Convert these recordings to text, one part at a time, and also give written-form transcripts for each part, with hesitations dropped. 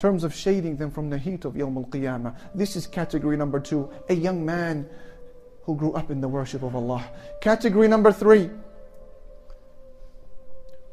in terms of shading them from the heat of Yawm al-Qiyamah. This is category number 2, a young man who grew up in the worship of Allah. Category number 3,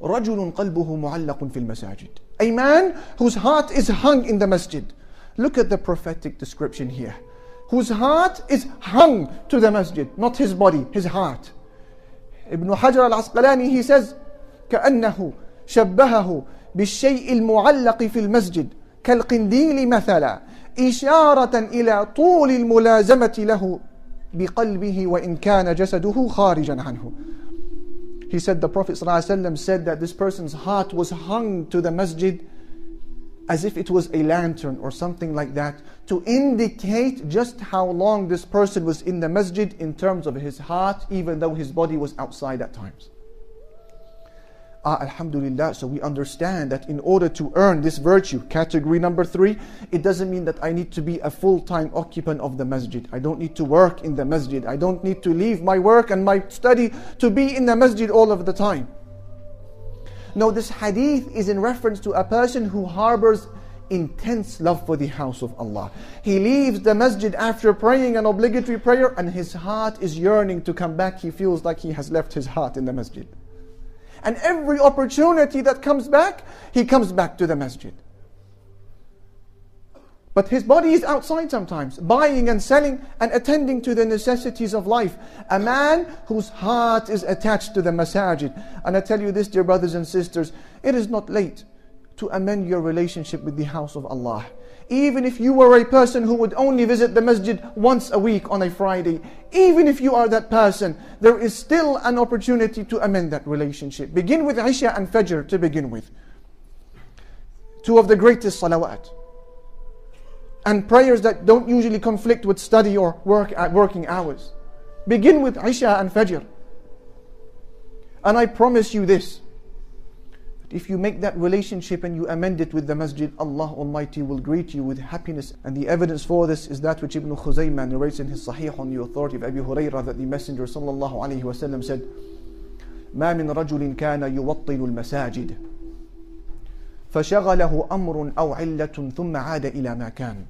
رَجُلٌ قَلْبُهُ مُعَلَّقٌ فِي الْمَسَاجِدِ, a man whose heart is hung in the masjid. Look at the prophetic description here. Whose heart is hung to the masjid, not his body, his heart. Ibn Hajr al Asqalani, he says, كَأَنَّهُ شَبَّهَهُ بِالشَّيْءِ الْمُعَلَّقِ فِي الْمَسْجِدِ كَالْقِنْدِيلِ مَثَلًا إِشَارَةً إِلَى طُولِ الْمُلَازَمَةِ لَهُ بِقَلْبِهِ وَإِنْ كَانَ جَسَدُهُ خَارِجًا عَنْهُ. He said, the Prophet ﷺ said that this person's heart was hung to the masjid as if it was a lantern or something like that, to indicate just how long this person was in the masjid in terms of his heart, even though his body was outside at times. Alhamdulillah, so we understand that in order to earn this virtue, category number 3, it doesn't mean that I need to be a full-time occupant of the masjid. I don't need to work in the masjid. I don't need to leave my work and my study to be in the masjid all of the time. No, this hadith is in reference to a person who harbors intense love for the house of Allah. He leaves the masjid after praying an obligatory prayer and his heart is yearning to come back. He feels like he has left his heart in the masjid. And every opportunity that comes back, he comes back to the masjid. But his body is outside sometimes, buying and selling and attending to the necessities of life. A man whose heart is attached to the masajid. And I tell you this, dear brothers and sisters, it is not late to amend your relationship with the house of Allah. Even if you were a person who would only visit the masjid once a week on a Friday, even if you are that person, there is still an opportunity to amend that relationship. Begin with Isha and Fajr to begin with. Two of the greatest salawat. And prayers that don't usually conflict with study or work at working hours. Begin with Isha and Fajr. And I promise you this, that if you make that relationship and you amend it with the masjid, Allah Almighty will greet you with happiness. And the evidence for this is that which Ibn Khuzayman narrates in his Sahih on the authority of Abu Hurairah, that the Messenger ﷺ said, مَا مِن رَجُلٍ كَانَ يُوَطِّلُ الْمَسَاجِدِ فَشَغَلَهُ أَمْرٌ أَوْ عِلَّةٌ ثُمَّ عَادَ إِلَى مَا كَانَ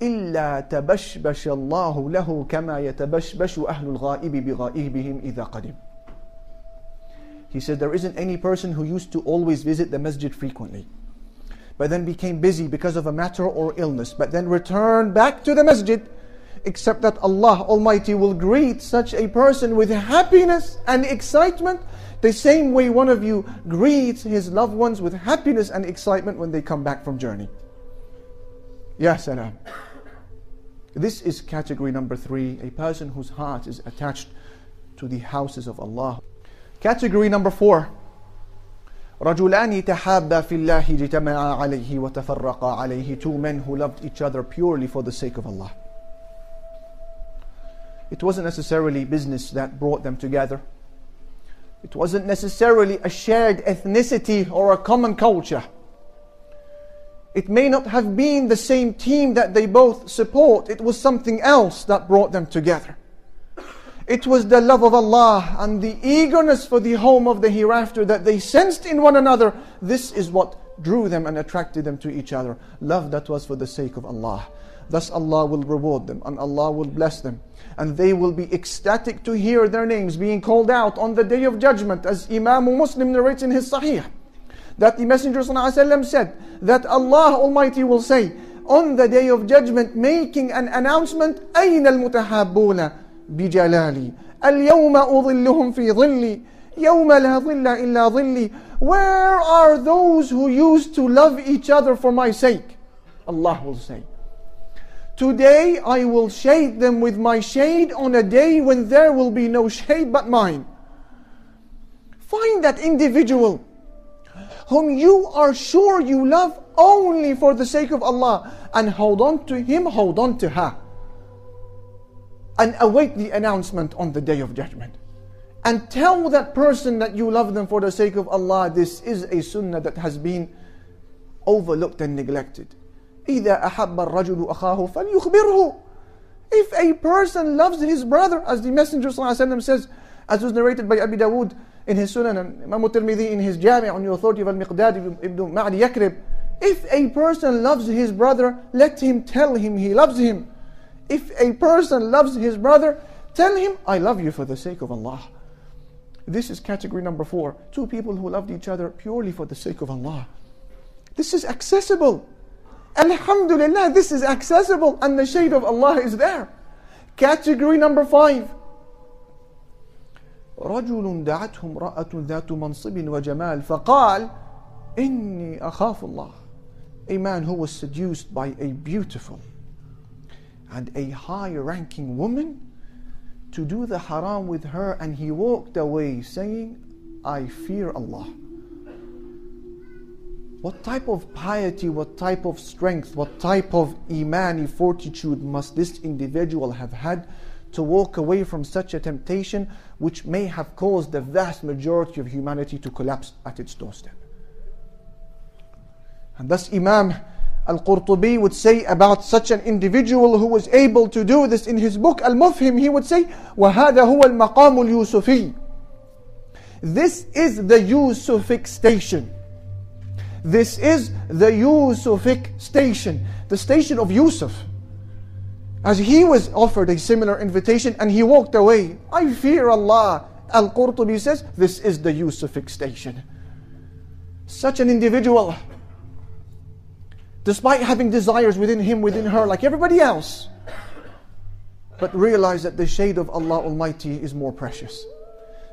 إلا تبشبش الله له كما يتبشبش أهل الغائب بغائبهم إذا قدم. He said, there isn't any person who used to always visit the masjid frequently, but then became busy because of a matter or illness, but then returned back to the masjid, except that Allah Almighty will greet such a person with happiness and excitement, the same way one of you greets his loved ones with happiness and excitement when they come back from journey. Ya salam. This is category number 3, a person whose heart is attached to the houses of Allah. Category number 4, رَجُلَانِ تَحَابَّا فِي اللَّهِ اجْتَمَعَا عَلَيْهِ وَتَفَرَّقَا عَلَيْهِ, two men who loved each other purely for the sake of Allah. It wasn't necessarily business that brought them together. It wasn't necessarily a shared ethnicity or a common culture. It may not have been the same team that they both support. It was something else that brought them together. It was the love of Allah and the eagerness for the home of the hereafter that they sensed in one another. This is what drew them and attracted them to each other. Love that was for the sake of Allah. Thus Allah will reward them and Allah will bless them. And they will be ecstatic to hear their names being called out on the Day of Judgment, as Imam Muslim narrates in his Sahih, that the Messenger ﷺ said that Allah Almighty will say on the Day of Judgment, making an announcement, أَيْنَ الْمُتَحَابُّونَ بِجَلَالِي الْيَوْمَ أُظِلُّهُم فِي ظِلِّي يَوْمَ لَا ظِلَّ إِلَّا ظِلِّي. Where are those who used to love each other for my sake? Allah will say, today I will shade them with my shade on a day when there will be no shade but mine. Find that individual whom you are sure you love only for the sake of Allah, and hold on to him, hold on to her, and await the announcement on the Day of Judgment. And tell that person that you love them for the sake of Allah. This is a sunnah that has been overlooked and neglected. إِذَا أَحَبَّ الرَّجُلُ أَخَاهُ فَلْيُخْبِرْهُ. If a person loves his brother, as the Messenger ﷺ says, as was narrated by Abu Dawood in his Sunan and Imam Tirmidhi in his Jami' on the authority of Al Miqdad ibn Ma'di Yakrib, If a person loves his brother, let him tell him he loves him. If a person loves his brother, tell him, I love you for the sake of Allah. This is category number 4. Two people who loved each other purely for the sake of Allah. This is accessible. Alhamdulillah, this is accessible and the shade of Allah is there. Category number 5. رَجُلٌ دَعَتْهُمْ رَأَةٌ ذَاتُ مَنْصِبٍ وَجَمَالٍ فَقَالْ إِنِّي أَخَافُ اللَّهِ. A man who was seduced by a beautiful and a high-ranking woman to do the haram with her, and he walked away saying, I fear Allah. What type of piety, what type of strength, what type of imani fortitude must this individual have had to walk away from such a temptation which may have caused the vast majority of humanity to collapse at its doorstep? And thus Imam Al-Qurtubi would say about such an individual who was able to do this in his book Al-Mufhim, he would say, وَهَذَا هُوَ الْمَقَامُ الْيُوسُفِي. This is the Yusufic station. This is the Yusufic station. The station of Yusuf. As he was offered a similar invitation and he walked away. I fear Allah. Al-Qurtubi says, this is the Yusufic station. Such an individual, despite having desires within him, within her, like everybody else, but realize that the shade of Allah Almighty is more precious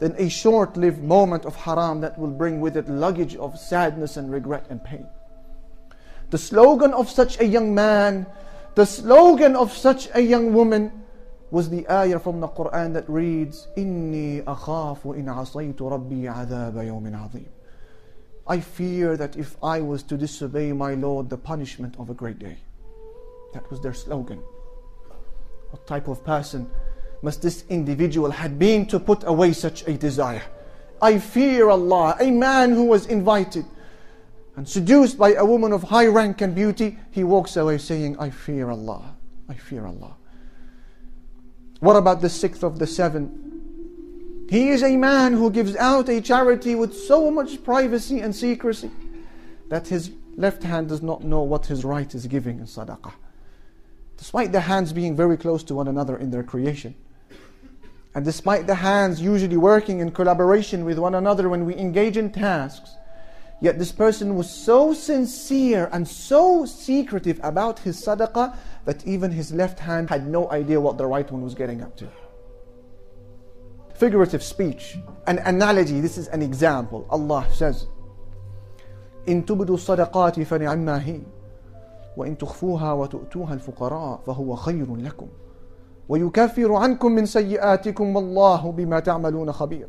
than a short-lived moment of haram that will bring with it luggage of sadness and regret and pain. The slogan of such a young man, the slogan of such a young woman was the ayah from the Quran that reads, إِنِّي أَخَافُ إِنْ عَصَيْتُ رَبِّي عَذَابَ يَوْمٍ عَظِيمٍ. I fear that if I was to disobey my Lord, the punishment of a great day. That was their slogan. What type of person must this individual had been to put away such a desire? I fear Allah. A man who was invited and seduced by a woman of high rank and beauty, he walks away saying, I fear Allah. I fear Allah. What about the 6th of the 7? He is a man who gives out a charity with so much privacy and secrecy that his left hand does not know what his right is giving in sadaqah, despite the hands being very close to one another in their creation. And despite the hands usually working in collaboration with one another when we engage in tasks, yet this person was so sincere and so secretive about his sadaqah that even his left hand had no idea what the right one was getting up to. Figurative speech, an analogy, this is an example. Allah says, إِن تُبْدُوا الصَّدَقَاتِ فَنِعَمَّا هِيَ وَإِن تُخْفُوهَا وَتُؤْتُوهَا الْفُقَرَاءَ فَهُوَ خَيْرٌ لَكُمْ وَيُكَفِّرُ عَنْكُمْ مِنْ سَيِّئَاتِكُمْ وَاللَّهُ بِمَا تَعْمَلُونَ خَبِيرٌ.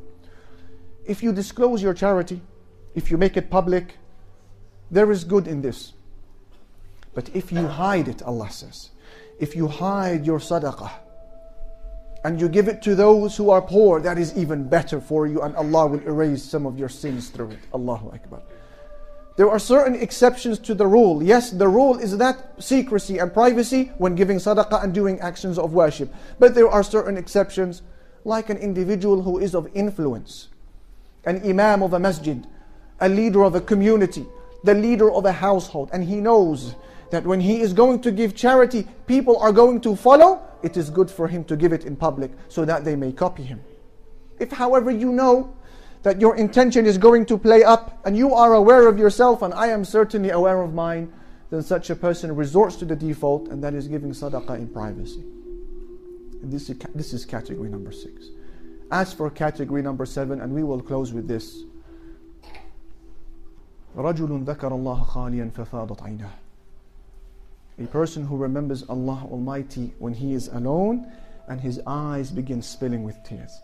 If you disclose your charity, if you make it public, there is good in this. But if you hide it, Allah says, if you hide your sadaqah, and you give it to those who are poor, that is even better for you, and Allah will erase some of your sins through it. Allahu Akbar. There are certain exceptions to the rule. Yes, the rule is that secrecy and privacy when giving sadaqah and doing actions of worship. But there are certain exceptions, like an individual who is of influence, an imam of a masjid, a leader of a community, the leader of a household, and he knows that when he is going to give charity, people are going to follow. It is good for him to give it in public so that they may copy him. If, however, you know that your intention is going to play up and you are aware of yourself and I am certainly aware of mine, then such a person resorts to the default, and that is giving sadaqah in privacy. This is category number 6. As for category number 7, and we will close with this. رَجُلٌ ذَكَرَ اللَّهَ خَالِيًا فَفَاضَتْ عَيْنَاهُ. A person who remembers Allah Almighty when he is alone and his eyes begin spilling with tears.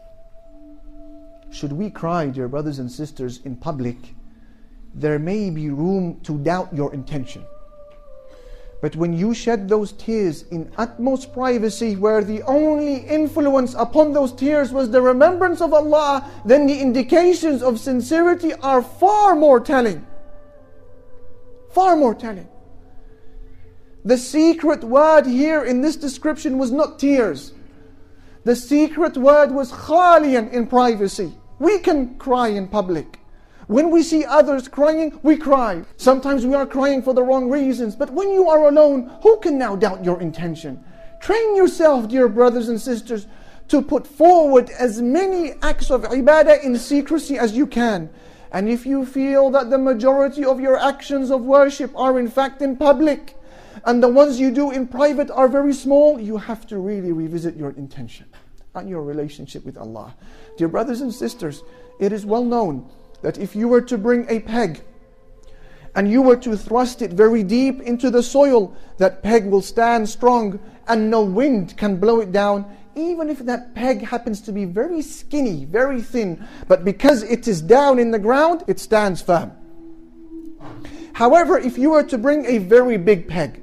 Should we cry, dear brothers and sisters, in public, there may be room to doubt your intention. But when you shed those tears in utmost privacy, where the only influence upon those tears was the remembrance of Allah, then the indications of sincerity are far more telling. Far more telling. The secret word here in this description was not tears. The secret word was khaliyan, in privacy. We can cry in public. When we see others crying, we cry. Sometimes we are crying for the wrong reasons. But when you are alone, who can now doubt your intention? Train yourself, dear brothers and sisters, to put forward as many acts of ibadah in secrecy as you can. And if you feel that the majority of your actions of worship are in fact in public, and the ones you do in private are very small, you have to really revisit your intention and your relationship with Allah. Dear brothers and sisters, it is well known that if you were to bring a peg and you were to thrust it very deep into the soil, that peg will stand strong and no wind can blow it down, even if that peg happens to be very skinny, very thin. But because it is down in the ground, it stands firm. However, if you were to bring a very big peg,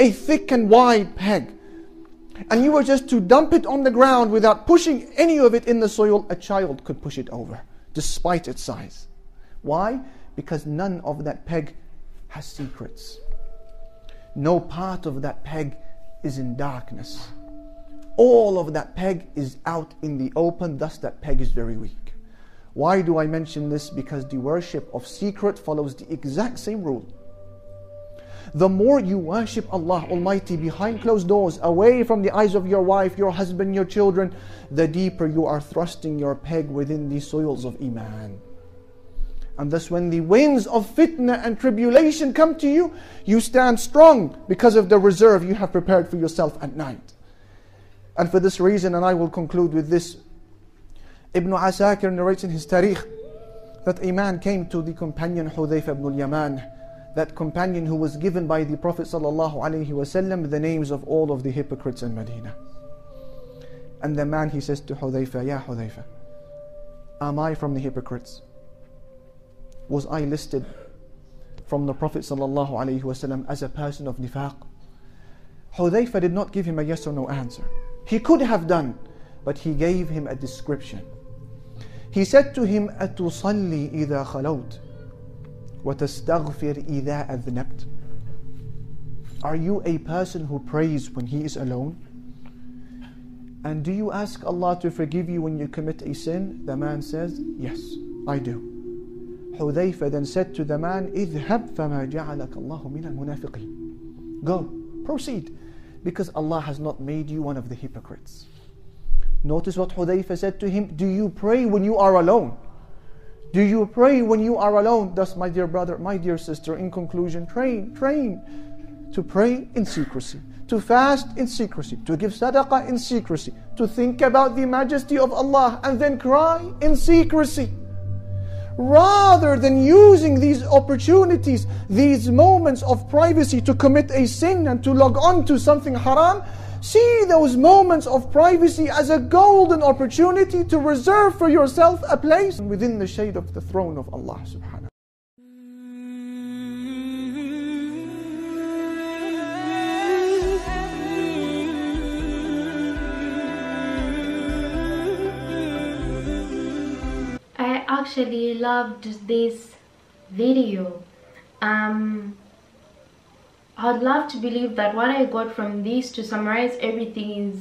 a thick and wide peg, and you were just to dump it on the ground without pushing any of it in the soil, a child could push it over, despite its size. Why? Because none of that peg has secrets. No part of that peg is in darkness. All of that peg is out in the open, thus that peg is very weak. Why do I mention this? Because the worship of secret follows the exact same rule. The more you worship Allah Almighty behind closed doors, away from the eyes of your wife, your husband, your children, the deeper you are thrusting your peg within the soils of Iman. And thus when the winds of fitna and tribulation come to you, you stand strong because of the reserve you have prepared for yourself at night. And for this reason, and I will conclude with this, Ibn Asakir narrates in his Tariq that a man came to the companion Hudhayfa ibn al-Yaman, that companion who was given by the Prophet ﷺ the names of all of the hypocrites in Medina. And the man, he says to Hudhayfa, "Ya Hudhayfa, am I from the hypocrites? Was I listed from the Prophet ﷺ as a person of nifaq?" Hudhayfa did not give him a yes or no answer. He could have done, but he gave him a description. He said to him, "أَتُصَلِّي إِذَا خَلَوْتْ وَتَسْتَغْفِرْ إِذَا أَذْنَبْتْ." Are you a person who prays when he is alone? And do you ask Allah to forgive you when you commit a sin? The man says, "Yes, I do." Hudhayfa then said to the man, "اذهب فما جعلك الله من المنافقين." Go, proceed, because Allah has not made you one of the hypocrites. Notice what Hudhayfa said to him, "Do you pray when you are alone? Do you pray when you are alone?" Thus, my dear brother, my dear sister, in conclusion, train to pray in secrecy, to fast in secrecy, to give sadaqah in secrecy, to think about the majesty of Allah and then cry in secrecy. Rather than using these opportunities, these moments of privacy to commit a sin and to log on to something haram, see those moments of privacy as a golden opportunity to reserve for yourself a place within the shade of the throne of Allah subhanahu wa ta'ala. I actually loved this video. I'd love to believe that what I got from this, to summarize everything, is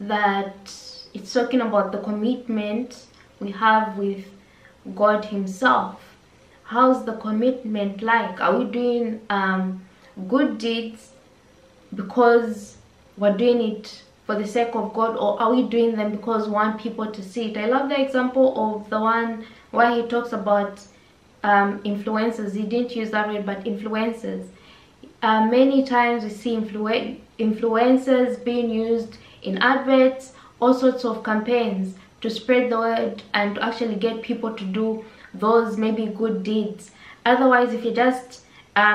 that it's talking about the commitment we have with God Himself. How's the commitment like? Are we doing good deeds because we're doing it for the sake of God, or are we doing them because we want people to see it? I love the example of the one where he talks about influencers. He didn't use that word, but influencers. Many times we see influencers being used in adverts, all sorts of campaigns to spread the word and to actually get people to do those maybe good deeds. Otherwise, if you're just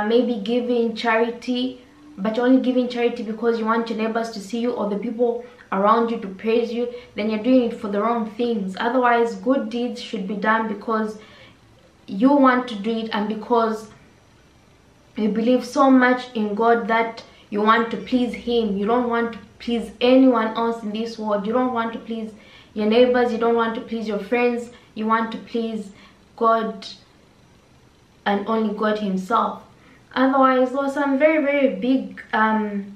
maybe giving charity, but you're only giving charity because you want your neighbors to see you or the people around you to praise you, then you're doing it for the wrong things. Otherwise, good deeds should be done because you want to do it and because you believe so much in God that you want to please Him. You don't want to please anyone else in this world. You don't want to please your neighbors. You don't want to please your friends. You want to please God and only God Himself. Otherwise, there are some very, very big and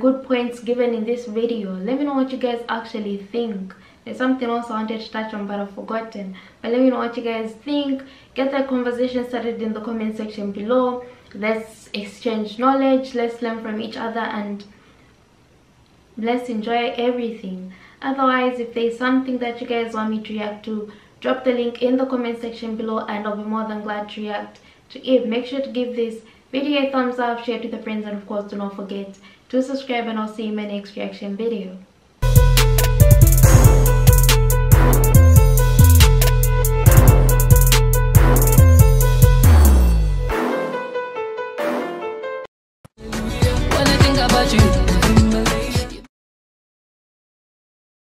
good points given in this video. Let me know what you guys actually think. It's something else I wanted to touch on, but I've forgotten. But let me know what you guys think. Get that conversation started in the comment section below. Let's exchange knowledge, let's learn from each other, and let's enjoy everything. Otherwise, if there's something that you guys want me to react to, drop the link in the comment section below and I'll be more than glad to react to it. Make sure to give this video a thumbs up, share it with your friends, and of course do not forget to subscribe, and I'll see you in my next reaction video.